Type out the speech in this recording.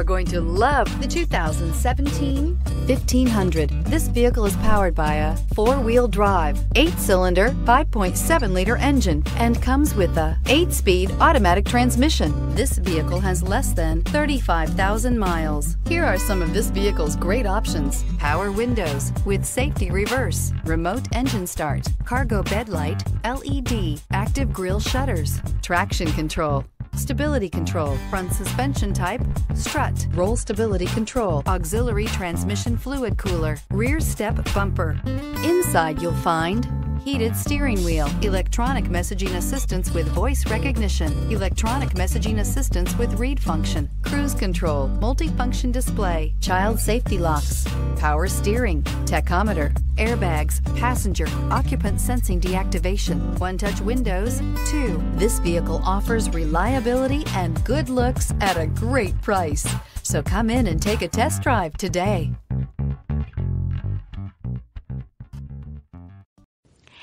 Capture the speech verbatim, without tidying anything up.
are going to love the two thousand seventeen fifteen hundred. This vehicle is powered by a four-wheel drive, eight-cylinder, five point seven liter engine, and comes with a eight-speed automatic transmission. This vehicle has less than thirty-five thousand miles. Here are some of this vehicle's great options: power windows with safety reverse, remote engine start, cargo bed light, L E D, active grille shutters, traction control, stability control, front suspension type, strut, roll stability control, auxiliary transmission fluid cooler, rear step bumper. Inside you'll find heated steering wheel, electronic messaging assistance with voice recognition, electronic messaging assistance with read function, cruise control, multifunction display, child safety locks, power steering, tachometer, airbags, passenger occupant sensing deactivation, one-touch windows, two. This vehicle offers reliability and good looks at a great price. So come in and take a test drive today.